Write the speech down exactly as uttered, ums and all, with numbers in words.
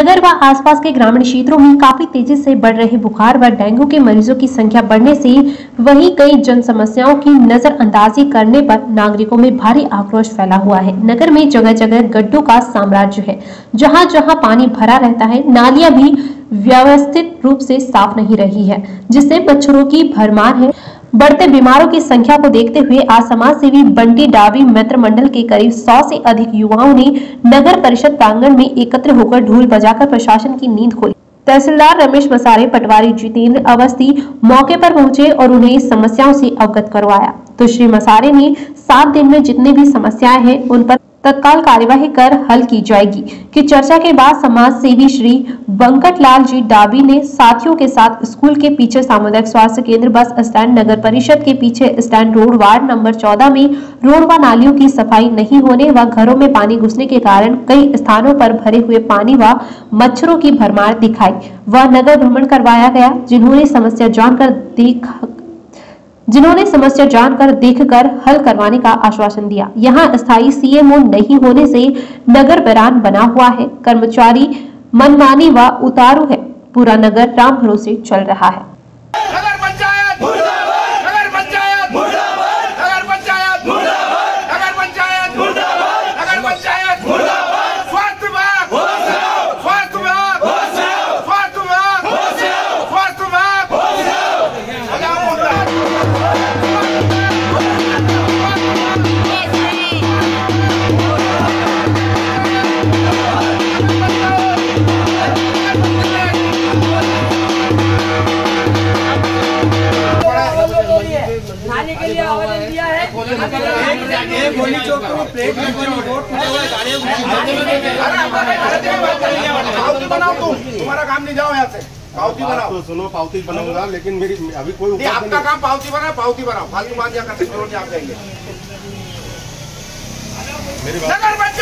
नगर व आसपास के ग्रामीण क्षेत्रों में काफी तेजी से बढ़ रहे बुखार व डेंगू के मरीजों की संख्या बढ़ने से वहीं कई जन समस्याओं की नजरअंदाजी करने पर नागरिकों में भारी आक्रोश फैला हुआ है। नगर में जगह जगह गड्ढों का साम्राज्य है, जहां जहां पानी भरा रहता है। नालियां भी व्यवस्थित रूप से साफ नहीं रही है, जिससे मच्छरों की भरमार है। बढ़ते बीमारों की संख्या को देखते हुए आज समाज सेवी बंटी डाबी मित्र मंडल के करीब सौ से अधिक युवाओं ने नगर परिषद प्रांगण में एकत्र होकर ढोल बजाकर प्रशासन की नींद खोली। तहसीलदार रमेश मसारे, पटवारी जितेंद्र अवस्थी मौके पर पहुंचे और उन्हें समस्याओं से अवगत करवाया। तो श्री मसारे ने सात दिन में जितने भी समस्याएं हैं उन पर तत्काल कार्यवाही कर हल की जाएगी की चर्चा के बाद समाज सेवी श्री बंकटलाल जी डाबी ने साथियों के साथ स्कूल के पीछे सामुदायिक स्वास्थ्य केंद्र, बस स्टैंड, नगर परिषद के पीछे स्टैंड रोड वार्ड नंबर चौदह में रोड व नालियों की सफाई नहीं होने व घरों में पानी घुसने के कारण कई स्थानों पर भरे हुए पानी व मच्छरों की भरमार दिखाई व नगर भ्रमण करवाया गया। जिन्होंने समस्या जानकर देख जिन्होंने समस्या जानकर देखकर हल करवाने का आश्वासन दिया। यहाँ स्थायी सीएमओ नहीं होने से नगर बैरान बना हुआ है, कर्मचारी मनमानी व उतारू है, पूरा नगर राम भरोसे चल रहा है। नगर पंचायत मुर्दाबाद, नगर पंचायत मुर्दाबाद, नगर पंचायत मुर्दाबाद, नगर पंचायत मुर्दाबाद, नगर पंचायत मुर्दाबाद, स्वास्थ्य विभाग होशाओ, स्वास्थ्य विभाग होशाओ, स्वास्थ्य विभाग होशाओ, स्वास्थ्य विभाग होशाओ। तुम्हारा काम नहीं, जाओ यहाँ से। पावती बनाओ, तो सुनो पावती बनाऊंगा, लेकिन मेरी अभी कोई आपका काम पावती बनाओ, पावती बनाओ, फालतू मान जाकर आप जाएंगे।